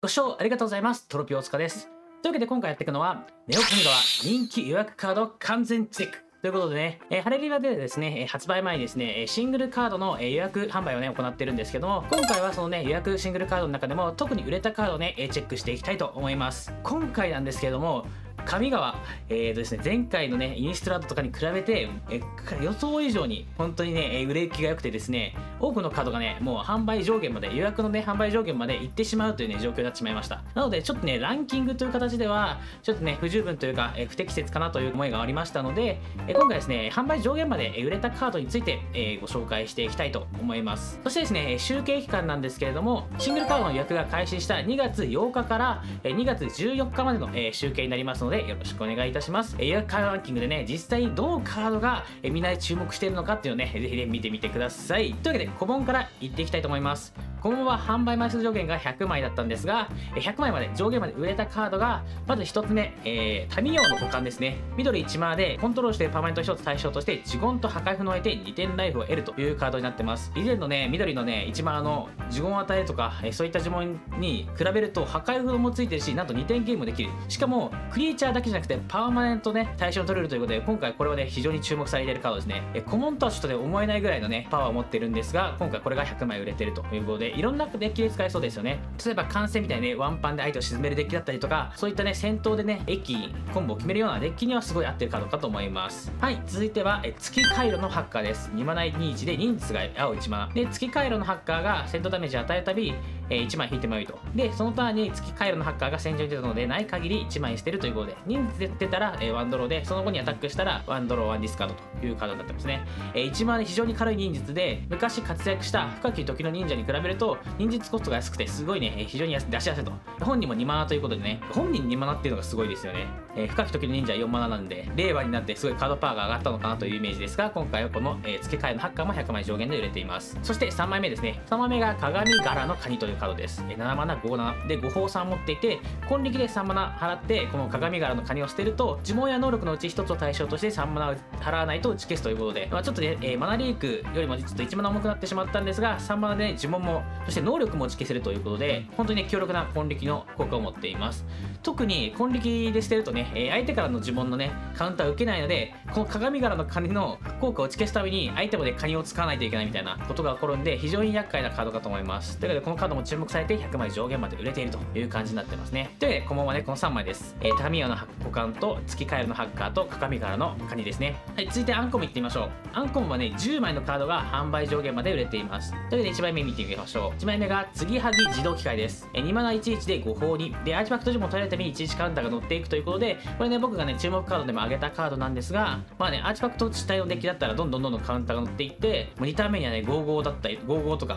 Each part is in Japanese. ご視聴ありがとうございます。トロピオ大塚です。というわけで今回やっていくのは、ネオ神川人気予約カード完全チェックということでね、ハレリバでですね、発売前にですね、シングルカードの予約販売をね、行ってるんですけども、今回はそのね、予約シングルカードの中でも、特に売れたカードをね、チェックしていきたいと思います。今回なんですけれども、神川、ですね、前回のね、インストラートとかに比べて、予想以上に本当にね、売れ行きが良くてですね、多くのカードがね、もう販売上限まで、予約のね、販売上限まで行ってしまうというね、状況になってしまいました。なので、ちょっとね、ランキングという形では、ちょっとね、不十分というか、不適切かなという思いがありましたので、今回ですね、販売上限まで売れたカードについて、ご紹介していきたいと思います。そしてですね、集計期間なんですけれども、シングルカードの予約が開始した2月8日から2月14日までの集計になりますので、よろしくお願いいたします。予約カードランキングでね、実際どのカードがみんな注目しているのかっていうのをね、ぜひね、見てみてください。というわけで、古本からいっていきたいと思います。古本は販売枚数上限が100枚だったんですが、100枚まで上限まで売れたカードが、まず1つ目、タミヨウの補完ですね。緑1マーでコントロールしてパーマネント1つ対象として、呪言と破壊符の相手2点ライフを得るというカードになってます。以前のね、緑のね、1マーの呪言を与えるとか、そういった呪文に比べると破壊符もついてるし、なんと2点ゲームもできる。しかも、クリーチャーだけじゃなくてパーマネントね対象に取れるということで、今回これはね非常に注目されているカードですね。古本とはちょっとね思えないぐらいのねパワーを持ってるんですが、今回これが100枚売れてるということで、いろんなデッキで使えそうですよね。例えば完成みたいにねワンパンで相手を沈めるデッキだったりとか、そういったね戦闘でね駅コンボを決めるようなデッキにはすごい合ってるカードかと思います。はい、続いては月回路のハッカーです。2マナ21で人数が青1マナで、月回路のハッカーが戦闘ダメージを与えるたび1枚引いてもいいと。でそのターンに月回路のハッカーが戦場に出たのでない限り1枚捨てるということで、人数出たらワンドローで、その後にアタックしたらワンドローワンディスカードというカードになってますね。1マナで非常に軽い忍術で、昔活躍した深き時の忍者に比べると忍術コストが安くてすごいね非常に出しやすいと。本人も2マナということでね、本人2マナっていうのがすごいですよね。深き時の忍者は4マナなんで、令和になってすごいカードパワーが上がったのかなというイメージですが、今回はこの付け替えのハッカーも100枚上限で売れています。そして3枚目ですね。3枚目が鏡柄のカニというカードです。7マナ57で5宝3持っていて、今力で3マナ払ってこの鏡柄のカニを捨てると、呪文や能力のうち1つを対象として3マナを払わないと打ち消すということで、まあ、ちょっとね、マナリークよりもちょっと1マナ重くなってしまったんですが、3マナで、ね、呪文もそして能力も打ち消せるということで、本当に、ね、強力な今力の効果を持っています。特に今力で捨てるとね、相手からの呪文のねカウンターを受けないので、この鏡柄のカニの効果を打ち消すために相手もねカニを使わないといけないみたいなことが起こるんで、非常に厄介なカードかと思います。ということでこのカードも注目されて100枚上限まで売れているという感じになってますね。というわけでこのままねこの3枚です。タミヤの補完と月カエルのハッカーと鏡柄のカニですね。はい、続いてアンコムいってみましょう。アンコムはね10枚のカードが販売上限まで売れています。というわけで1枚目見ていきましょう。1枚目が継ぎはぎ自動機械です。2マナ11で5宝2で、アーティファクト呪文を取れるために11カウンターが乗っていくということで、これね僕がね注目カードでも上げたカードなんですが、まあねアーティファクト主体のデッキだったらどんどんカウンターが乗っていって、もう2ターン目にはね55だったり55とか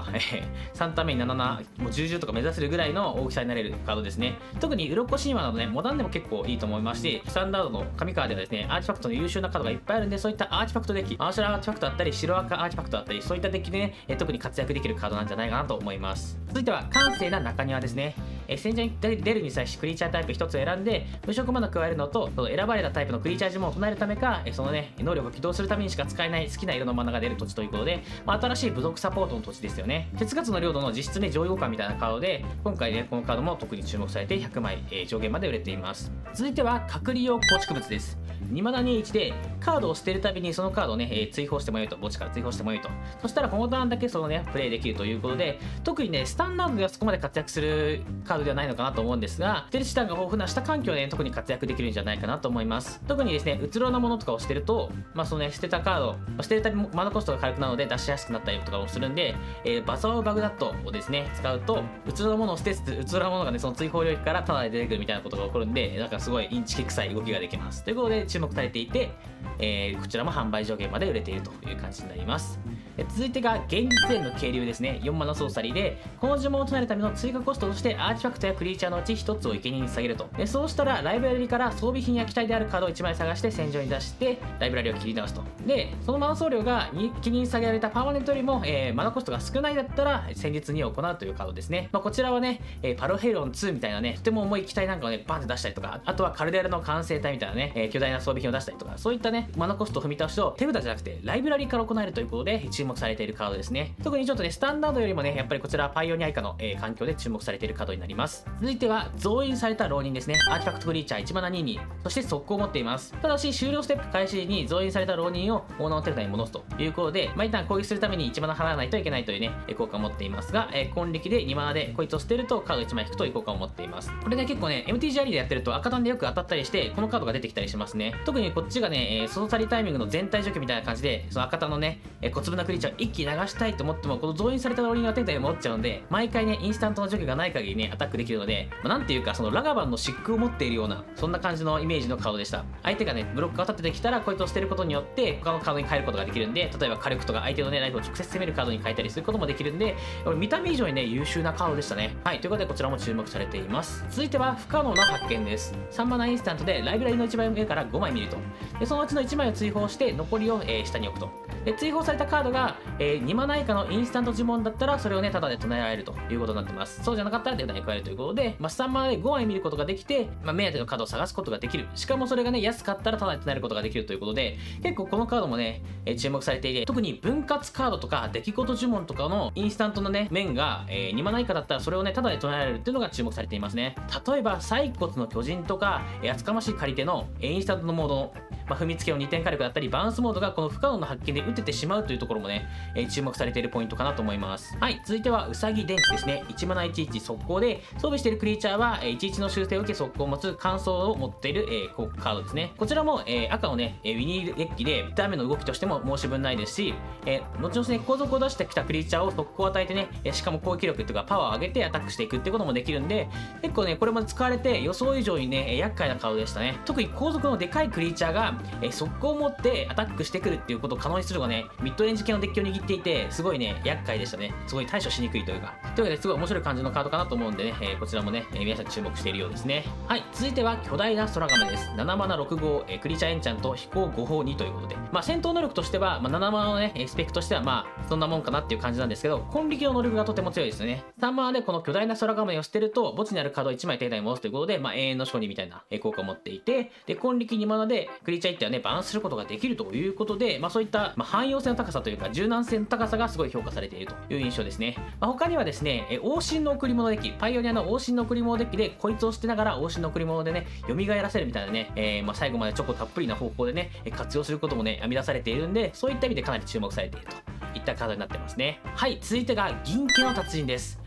3ターン目に77もう10とか目指せるぐらいの大きさになれるカードですね。特に鱗神話などねモダンでも結構いいと思いますし、スタンダードの神川ではですねアーティファクトの優秀なカードがいっぱいあるんで、そういったアーティファクトデッキ、青白アーティファクトだったり白赤アーティファクトだったり、そういったデッキでね特に活躍できるカードなんじゃないかなと思います。続いては閑静な中庭ですね。戦場に出るに際しクリーチャータイプ1つを選んで無色マナ加えるのと、その選ばれたタイプのクリーチャー呪文を唱えるためか、そのね能力を起動するためにしか使えない好きな色のマナが出る土地ということで、まあ、新しい部族サポートの土地ですよね。鉄月の領土の実質ね上位互換みたいなカードで、今回ねこのカードも特に注目されて100枚、上限まで売れています。続いては隔離用構築物です。2マナ21でカードを捨てるたびにそのカードをね、追放してもよいと、墓地から追放してもよいと。そしたらこのターンだけそのねプレイできるということで、特にねスタンダードではそこまで活躍するカードではないのかなと思うんですが、捨てる手段が豊富な下環境で、ね、特に活躍できるんじゃないかなと思います。特にですねうつろなものとかを捨てると、まあそのね捨てたカード捨てるたびマナコストが軽くなるので出しやすくなったりとかもするんで、バサオバグダットをですね使うと、うつろなものを捨てつつうつろなものがねその追放領域からタダで出てくるみたいなことが起こるんで、なんかすごいインチキ臭い動きができます。ということで注目されていて、こちらも販売上限まで売れているという感じになります。続いてが現実への渓流ですね。4マナソーサリーでこの呪文を唱えるための追加コストとしてアーティファクトやクリーチャーのうち1つを生贄に下げると。でそうしたらライブラリから装備品や機体であるカードを1枚探して戦場に出してライブラリを切り直すと。でそのマナ総量が生贄に下げられたパーマネントよりも、マナコストが少ないだったら戦術に行うというカードですね。まあ、こちらはね、パロヘロン2みたいなねとても重い機体なんかをねバンって出したりとか、あとはカルデラの完成体みたいなね、巨大な装備品を出したりとか、そういったしたね、マナコストを踏み倒しと手札じゃなくてライブラリーから行えるということで注目されているカードですね。特にちょっとね、スタンダードよりもね、やっぱりこちらパイオニア以下の、環境で注目されているカードになります。続いては、増員された浪人ですね。アーティファクトクリーチャー1マナ2に、そして速攻を持っています。ただし、終了ステップ開始時に増員された浪人をオーナーの手札に戻すということで、一旦攻撃するために1マナ払わないといけないというね、効果を持っていますが、今力で2マナでこいつを捨てるとカード1枚引くという効果を持っています。これね、結構ね、MTGR でやってると赤弾でよく当たったりして、このカードが出てきたりしますね。特にこっちがね、ソーサリータイミングの全体除去みたいな感じで、その赤弾のね、小粒なクリーチャーを一気に流したいと思っても、この増員された浪人の手札に戻っちゃうんで、毎回ね、インスタントの除去がない限りね、アタックできるので、なんていうか、そのラガバンの漆喰を持っているような、そんな感じのイメージのカードでした。相手がね、ブロックが立ててきたら、こいつを捨てることによって、他のカードに変えることができるんで、例えば火力とか相手のね、ライフを直接攻めるカードに変えたりすることもできるんで、見た目以上にね、優秀なカードでしたね。はい、ということでこちらも注目されています。続いては、不可能な発見です。3マナインスタントで、ライブラリの1枚目から5枚見ると。で、そのうちの1枚を追放して、残りを、下に置くと。で、追放されたカードが、2マナ以下のインスタント呪文だったら、それをね、ただで唱えられるということになってます。そうじゃなかったら手札に加えるということで、3マナで5枚見ることができて、目当てのカードを探すことができる。しかもそれがね、安かったらただで唱えることができるということで、結構このカードもね、注目されていて、特に分割カードとか出来事呪文とかのインスタントのね、面が、2マナ以下だったらそれをね、ただで唱えられるっていうのが注目されていますね。例えば、サイコツの巨人とか、厚かましい借り手のインスタントのモードの、踏みつけの2点火力だったり、バウンスモードがこの不可能の発見で打ててしまうというところもね、注目されているポイントかなと思います。はい、続いては、うさぎ電池ですね。1マナ11速攻で、装備しているクリーチャーは、11の修正を受け速攻を持つ乾燥を持っている、カードですね。こちらも、赤のね、ウィニーデッキで、1ターン目の動きとしても申し分ないですし、後々ね、後続を出してきたクリーチャーを速攻を与えてね、しかも攻撃力とかパワーを上げてアタックしていくってこともできるんで、結構ね、これも使われて予想以上にね、厄介なカードでしたね。特に後続のでかいクリーチャーが、速攻を持ってアタックしてくるっていうことを可能にするのがね、ミッドレンジ系のデッキを握っていて、すごいね、厄介でしたね。すごい対処しにくいというか。というわけで、すごい面白い感じのカードかなと思うんでね、こちらもね、皆さん注目しているようですね。はい、続いては巨大な空亀です。7マナ6号、クリーチャーエンチャンと飛行5法2ということで、戦闘能力としては、7マナのね、スペックとしては、そんなもんかなっていう感じなんですけど、コンビキの能力がとても強いですよね。3マナでこの巨大な空亀を捨てると、墓地にあるカードを1枚手札に戻すということで、永遠の勝利みたいな効果を持っていて、で、コンビキ2マナでクリーチャーね、バウンスすることができるということで、そういった、汎用性の高さというか柔軟性の高さがすごい評価されているという印象ですね。他にはですね、往診の贈り物デッキ、パイオニアの往診の贈り物デッキでこいつを捨てながら往診の贈り物でね、蘇らせるみたいなね、最後までチョコたっぷりな方法でね、活用することもね、編み出されているんで、そういった意味でかなり注目されているといったカードになってますね。はい、続いてが銀系の達人です。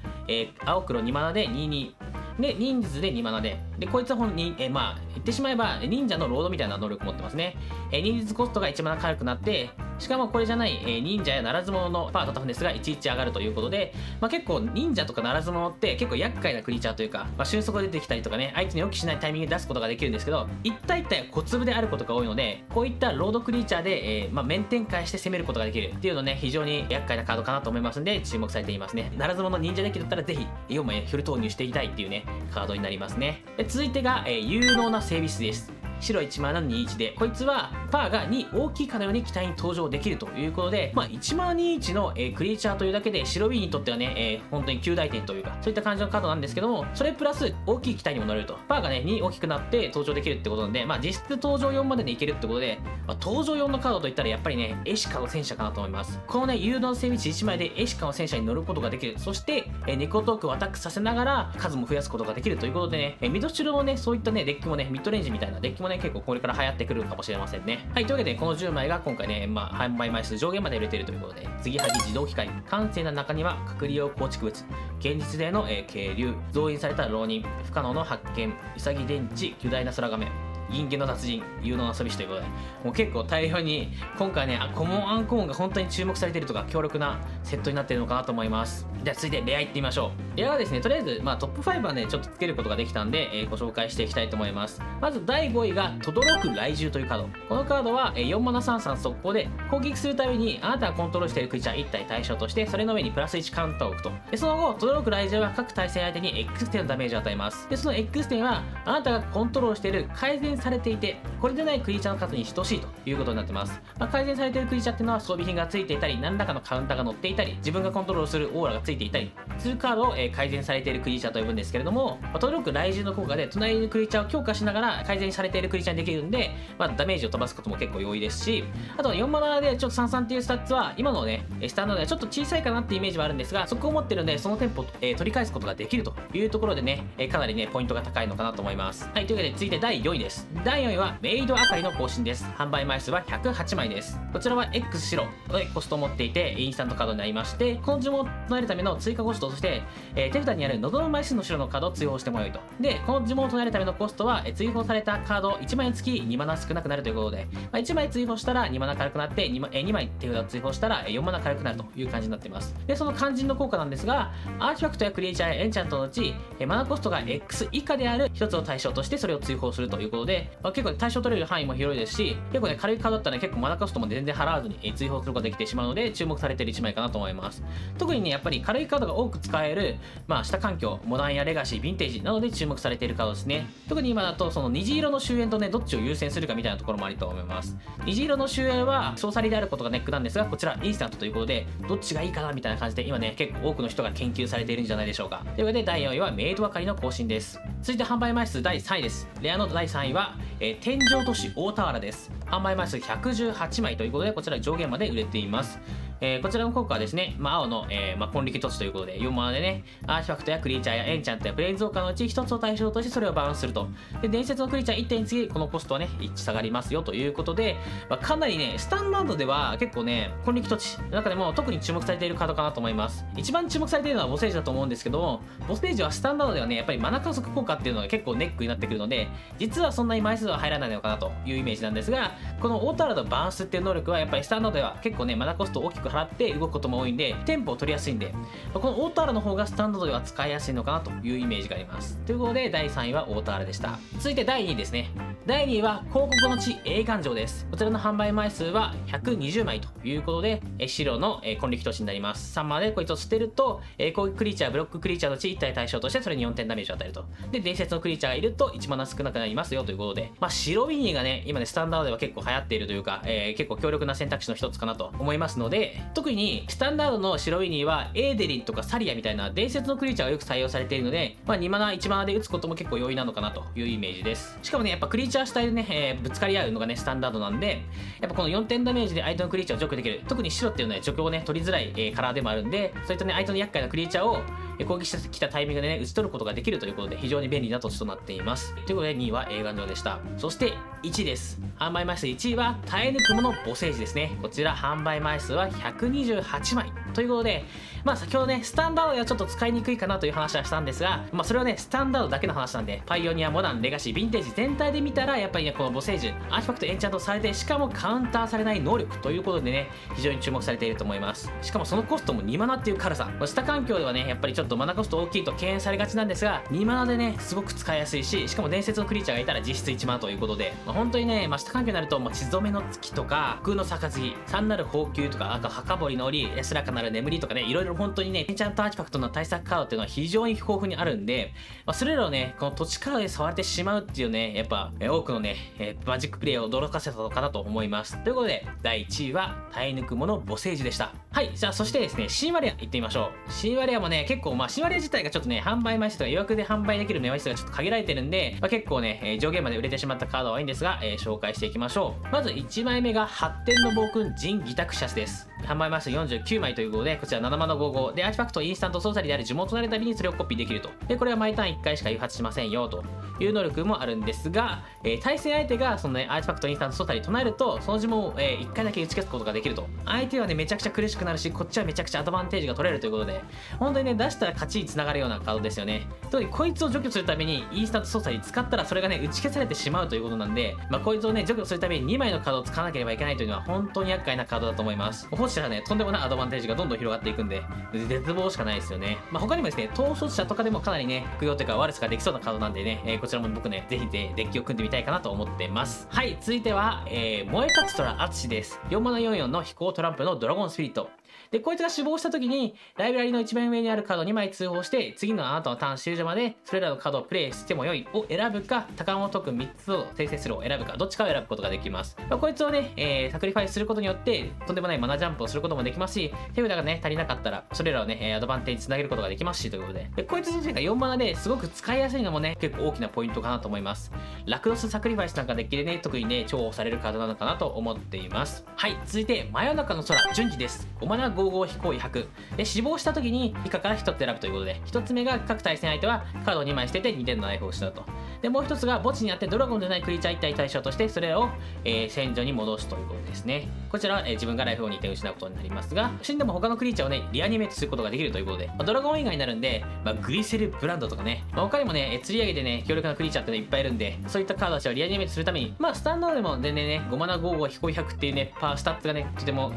青黒2マナで22。で、忍術で2マナで。で、こいつは本人、言ってしまえば、忍者のロードみたいな能力を持ってますね。忍術コストが1マナ軽くなって、しかもこれじゃない、忍者やならず者のパワー叩くんですが、いちいち上がるということで、結構忍者とかならず者って結構厄介なクリーチャーというか、瞬足が出てきたりとかね、相手に予期しないタイミングで出すことができるんですけど、一体一体は小粒であることが多いので、こういったロードクリーチャーで、面展開して攻めることができるっていうのね、非常に厄介なカードかなと思いますんで、注目されていますね。ならず者の忍者デッキだったらぜひ、4枚フル投入していたいっていうね、カードになりますね。で、続いてが、有能な整備士です。白1マナ21で、こいつはパワーが2大きいかのように機体に登場できるということで、1マナ21のクリーチャーというだけで白 B にとってはね、本当に9大点というか、そういった感じのカードなんですけども、それプラス大きい機体にも乗れると、パワーがね、2大きくなって登場できるってことなんで、実質登場4まででいけるってことで、登場4のカードといったらやっぱりね、エシカの戦車かなと思います。このね、誘導整備士1枚でエシカの戦車に乗ることができる。そして、ネコトークをアタックさせながら数も増やすことができるということでね、ミドシルのね、そういったね、デッキもね、ミッドレンジみたいなデッキもね、結構これから流行ってくるかもしれませんね。はい、というわけでこの10枚が今回ね、販売枚数上限まで売れているということで、継ぎはぎ自動機械、完成な中には隔離用構築物、現実での渓流、増員された浪人、不可能の発見、うさぎ電池、巨大な空亀、銀系の達人、有能な遊び師ということで、もう結構大量に今回ね、コモンアンコモンが本当に注目されているとか、強力なセットになっているのかなと思います。じゃあ続いてレアいってみましょう。レアはですね、とりあえず、トップ5はね、ちょっとつけることができたんで、ご紹介していきたいと思います。まず第5位が轟く雷獣というカード。このカードは4マナ33速攻で、攻撃するたびにあなたがコントロールしているクリーチャー1体対象として、それの上にプラス1カウンターを置くと。でその後、轟く雷獣は各対戦相手に X 点のダメージを与えます。でその X 点はあなたがコントロールしている改善善されていて、これでないクリーチャーの数に等しいということになってます。改善されているクリーチャーっていうのは装備品がついていたり、何らかのカウンターが乗っていたり、自分がコントロールするオーラがついていたりするカードを改善されているクリーチャーと呼ぶんですけれども、トルーク雷獣の効果で隣のクリーチャーを強化しながら改善されているクリーチャーにできるんで、ダメージを飛ばすことも結構容易ですし、あと4マナでちょっと33っていうスタッツは今のねスタンダードではちょっと小さいかなっていうイメージはあるんですが、そこを持ってるのでそのテンポを取り返すことができるというところでね、かなりねポイントが高いのかなと思います。はい、というわけで続いて第4位です。第4位はメイドあかりの更新です。販売枚数は108枚です。こちらは X 白のコストを持っていてインスタントカードになりまして、この呪文を唱えるための追加コストとして、手札にある喉の枚数の白のカードを追放してもよいと。でこの呪文を唱えるためのコストは、追放されたカード1枚につき2マナ少なくなるということで、1枚追放したら2マナ軽くなって、2枚手札を追放したら4マナ軽くなるという感じになっています。でその肝心の効果なんですが、アーティファクトやクリーチャーやエンチャントのうちマナコストが X 以下である1つを対象としてそれを追放するということで、結構対象取れる範囲も広いですし、結構ね軽いカードだったら結構マナコストも全然払わずに追放することができてしまうので、注目されている1枚かなと思います。特にねやっぱり軽いカードが多く使える、下環境モダンやレガシーヴィンテージなどで注目されているカードですね。特に今だとその虹色の終焉とねどっちを優先するかみたいなところもありと思います。虹色の終焉はソーサリーであることがネックなんですが、こちらインスタントということでどっちがいいかなみたいな感じで今ね結構多くの人が研究されているんじゃないでしょうか。というわけで第4位はメイドあかりの更新です。続いて販売枚数第3位です。レアの第3位は、天井都市大田原です。販売枚数118枚ということで、こちら上限まで売れています。こちらの効果はですね、青の、根力突ということで4マナでねアーティファクトやクリーチャーやエンチャントやプレインズウォーカーのうち1つを対象としてそれをバウンスすると。で伝説のクリーチャー1点につきこのコストはね1下がりますよということで、かなりねスタンダードでは結構ね根力突の中でも特に注目されているカードかなと思います。一番注目されているのはボスエージだと思うんですけども、ボスエージはスタンダードではねやっぱりマナ加速効果っていうのが結構ネックになってくるので、実はそんなに枚数は入らないのかなというイメージなんですが、この大田原のバウンスっていう能力はやっぱりスタンダードでは結構ねマナコストを大きく払って動くことも多いんでテンポを取りやすいんで、このオートアラの方がスタンダードでは使いやすいのかなというイメージがあります。ということで第3位はオートアラでした。続いて第2位ですね。第2位は広告の地栄冠城です。こちらの販売枚数は120枚ということで、白の根力投資になります。3マナでこいつを捨てると攻撃クリーチャーブロッククリーチャーのうち1体対象としてそれに4点ダメージを与えると。で伝説のクリーチャーがいると1マナ少なくなりますよということで、白ミニがね今ねスタンダードでは結構流行っているというか、結構強力な選択肢の一つかなと思いますので、特にスタンダードの白ウィニーはエーデリンとかサリアみたいな伝説のクリーチャーがよく採用されているので、2マナ1マナで打つことも結構容易なのかなというイメージです。しかもねやっぱクリーチャー主体でね、ぶつかり合うのがねスタンダードなんで、やっぱこの4点ダメージで相手のクリーチャーを除去できる、特に白っていうのは除去をね取りづらい、カラーでもあるんで、そういったね相手の厄介なクリーチャーを攻撃してきたタイミングでね打ち取ることができるということで非常に便利な土地となっています。ということで2位は栄冠城でした。そして1位です。販売枚数1位は耐え抜くものボセージですね。こちら販売枚数は128枚ということで、先ほどねスタンダードではちょっと使いにくいかなという話はしたんですが、それはねスタンダードだけの話なんで、パイオニアモダンレガシーヴィンテージ全体で見たらやっぱりねこのボセージアーティファクトエンチャントされて、しかもカウンターされない能力ということでね非常に注目されていると思います。しかもそのコストも2マナっていう軽さ、下環境ではねやっぱりちょっとマナコスト大きいと敬遠されがちなんですが、2マナでねすごく使いやすいし、しかも伝説のクリーチャーがいたら実質1マナということで、本当にね下環境になると血染めの月とか空の杯三なる宝球とか、あと墓堀の折安らかなる眠りとかね、いろいろ本当にねエンチャントアーティファクトの対策カードっていうのは非常に豊富にあるんで、それらをねこの土地カードで触れてしまうっていうねやっぱ多くのねマジックプレイを驚かせたのかなと思います。ということで第1位は耐え抜くものボセージでした。はい、じゃあそしてですねシンワレア行ってみましょう。シンワレアもね結構シンワレア自体がちょっとね販売枚数とか予約で販売できる枚数がちょっと限られてるんで、結構ね上限まで売れてしまったカードは多いんですが、紹介していきましょう。まず1枚目が発展の暴君ジン・ギタクシャスです。販売枚数49枚ということで、こちら7マナ55でアーティファクトインスタントソーサリーである呪文となるたびにそれをコピーできると。でこれは毎ターン1回しか誘発しませんよという能力もあるんですが、対戦相手がそのねアーティファクトインスタントソーサリー唱えるとその呪文を1回だけ打ち消すことができると。相手はねめちゃくちゃ苦しくなるし、こっちはめちゃくちゃアドバンテージが取れるということで、本当にね出したら勝ちにつながるようなカードですよね。特にこいつを除去するためにインスタントソーサリー使ったらそれがね打ち消されてしまうということなんで、こいつをね除去するために2枚のカードを使わなければいけないというのは本当に厄介なカードだと思います。放置したらねとんでもないアドバンテージがどんどん広がっていくんで絶望しかないですよね。他にもですね統率者とかでもかなりね服用というかワルスができそうなカードなんでね、こちらも僕ねぜひデッキを組んでみたいかなと思ってます。はい、続いては、燃え立つ虎アツシです。4マナ44の飛行トランプのドラゴンスピリット。でこいつが死亡した時にライブラリの一番上にあるカード2枚通報して、次のあなたのターン終了までそれらのカードをプレイしても良いを選ぶか、高物特訓3つを生成するを選ぶか、どっちかを選ぶことができます。まあ、こいつをね、サクリファイすることによってとんでもないマナジャンプをすることもできますし、手札がね足りなかったらそれらをねアドバンテージつなげることができますしということで、こいつ自身が4マナですごく使いやすいのもね結構大きなポイントかなと思います。ラクロスサクリファイスなんかできるね、特にね重宝されるカードなのかなと思っています。はい、続いて真夜中の空順次です。5マナ55飛行威迫で、死亡した時に以下から1つ選ぶということで、1つ目が各対戦相手はカードを2枚捨てて2点のナイフを失うと。でもう1つが墓地にあってドラゴンでないクリーチャー1体対象としてそれを、戦場に戻すということですね。こちらは、自分がライフを2点失うことになりますが、死んでも他のクリーチャーをねリアニメートすることができるということで、まあ、ドラゴン以外になるんで、まあ、グリセルブランドとかね、まあ、他にもね釣り上げてね強力なクリーチャーって、ね、いっぱいいるんで、そういったカードたちをリアニメートするために、まあスタンドでも全然ね5マナ55飛行威迫っていうねパースタッツがねとても、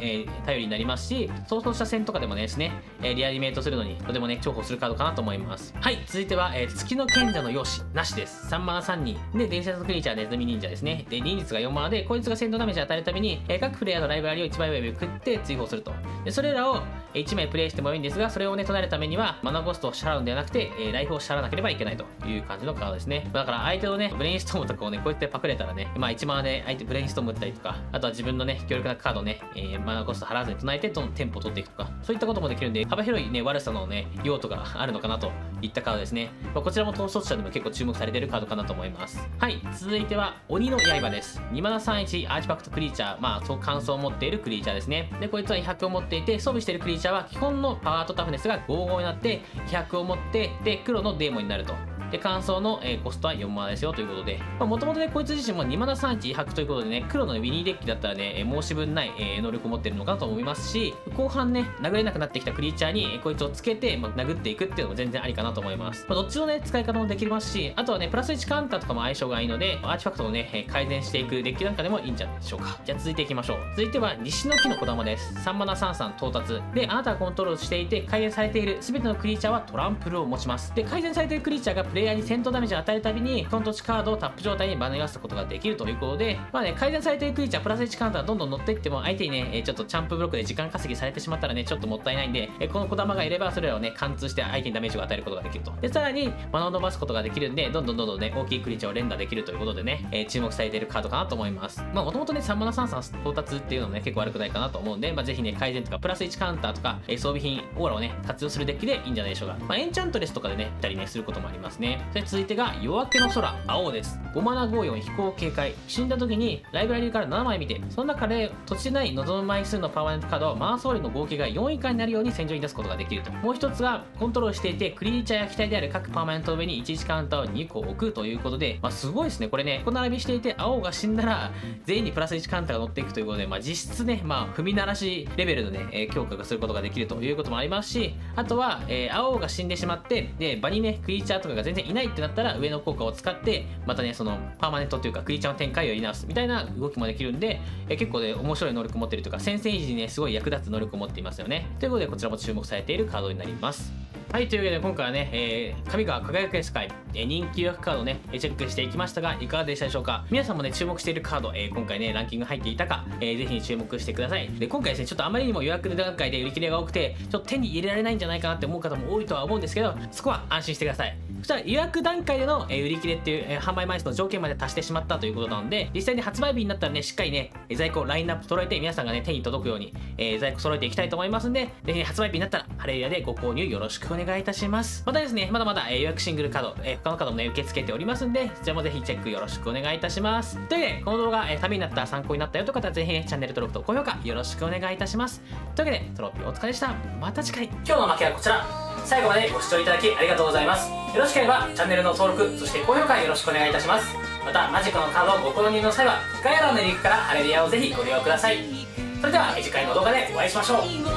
頼りになりますし、逃走者戦とかでもですね、リアニメートするのにとてもね重宝するカードかなと思います。はい、続いては、月の賢者の容姿なしです。3マナ3人で伝説のクリーチャーネズミ忍者ですね。で忍術が4マナで、こいつが戦闘ダメージを与えるために、各プレイヤーのライブラリを1枚目めくって追放すると。でそれらを1枚プレイしても良いんですが、それをね唱えるためにはマナコストを支払うんではなくて、ライフを支払わなければいけないという感じのカードですね。だから相手のねブレインストームとかをねこうやってパクれたらね、まあ、1マナで相手ブレインストーム打ったりとか、あとは自分のね強力なカードをね、マナコスト払わずに唱えてどのテンポを取っていくとか、そういったこともできるんで幅広いね悪さのね用途があるのかなといったカードですね。まあ、こちらも統率者でも結構注目されているカードかなと思います。はい、続いては鬼の刃です。2マナ31アーティファクトクリーチャー、まあそう感想を持っているクリーチャーですね。でこいつは威迫を持っていて、装備しているクリーチャーは基本のパワーとタフネスが55になって威迫を持ってで黒のデーモンになると。で乾燥の、コストは4マナですよということで、もともとねこいつ自身も2マナ31威迫ということでね、黒のウィニーデッキだったらね申し分ない、能力を持ってるのかなと思いますし、後半ね殴れなくなってきたクリーチャーに、こいつをつけて、まあ、殴っていくっていうのも全然ありかなと思います。どっちのね使い方もできますし、あとはねプラス1カウンターとかも相性がいいので、アーティファクトをね改善していくデッキなんかでもいいんじゃないでしょうか。じゃあ続いていきましょう。続いては西の木の小玉です。3マナ33到達で、あなたがコントロールしていて改善されている全てのクリーチャーはトランプルを持ちます。で改善されているクリーチャーがプレイヤーに戦闘ダメージを与えるたびにこの土地カードをタップ状態にバネがすことができるということで、まあね改善されているクリーチャープラス1カウンターどんどん乗っていっても相手にねちょっとチャンプブロックで時間稼ぎされてしまったらねちょっともったいないんで、この小玉がいればそれらをね貫通して相手にダメージを与えることができると。でさらにマナを伸ばすことができるんで、どんどんね大きいクリーチャーを連打できるということでね、注目されているカードかなと思います。まあもともとね3マナ33到達っていうのもね結構悪くないかなと思うんで、まあぜひね改善とかプラス1カウンターとか、装備品オーラをね活用するデッキでいいんじゃないでしょうか。まあエンチャントレスとかでねたりねすることもありますね。それ続いてが夜明けの空青です。5マナ54飛行警戒、死んだ時にライブラリから7枚見て、その中で土地でない望む枚数のパーマネントカードをマナ総量の合計が4以下になるように戦場に出すことができると。もう一つがコントロールしていてクリーチャーや機体である各パーマネントの上に11カウンターを2個置くということで、まあ、すごいですねこれね。この並びしていて青が死んだら全員にプラス1カウンターが乗っていくということで、まあ、実質ね、まあ、踏み鳴らしレベルのね強化がすることができるということもありますし、あとは、青が死んでしまってで場にねクリーチャーとかが全然いないってなったら上の効果を使ってまたねそのパーマネントというかクリーチャーの展開をやり直すみたいな動きもできるんで、結構ね面白い能力を持っているというか先制維持にねすごい役立つ能力を持っていますよね。ということでこちらも注目されているカードになります。はい、というわけで今回はね、神が輝く世界、人気誘惑カードをね、チェックしていきましたが、いかがでしたでしょうか。皆さんもね、注目しているカード、今回ね、ランキング入っていたか、ぜひ注目してください。で、今回ですね、ちょっとあまりにも予約段階で売り切れが多くて、ちょっと手に入れられないんじゃないかなって思う方も多いとは思うんですけど、そこは安心してください。そしたら予約段階での、売り切れっていう、販売枚数の条件まで達してしまったということなので、実際に発売日になったらね、しっかりね、在庫ラインナップ揃えて、皆さんがね、手に届くように、在庫揃えていきたいと思いますんで、ぜひ発売日になったら、ハレルヤでご購入よろしくお願いします。お願いいたします。またですねまだまだ予約シングルカード、他のカードもね受け付けておりますんで、そちらもぜひチェックよろしくお願いいたします。というわけでこの動画ためになった、参考になったよという方はぜひねチャンネル登録と高評価よろしくお願いいたします。というわけでトロフィーお疲れでした。また次回。今日の負けはこちら。最後までご視聴いただきありがとうございます。よろしければチャンネルの登録そして高評価よろしくお願いいたします。またマジックのカードをご購入の際は概要欄のリンクからハレルヤをぜひご利用ください。それでは次回の動画でお会いしましょう。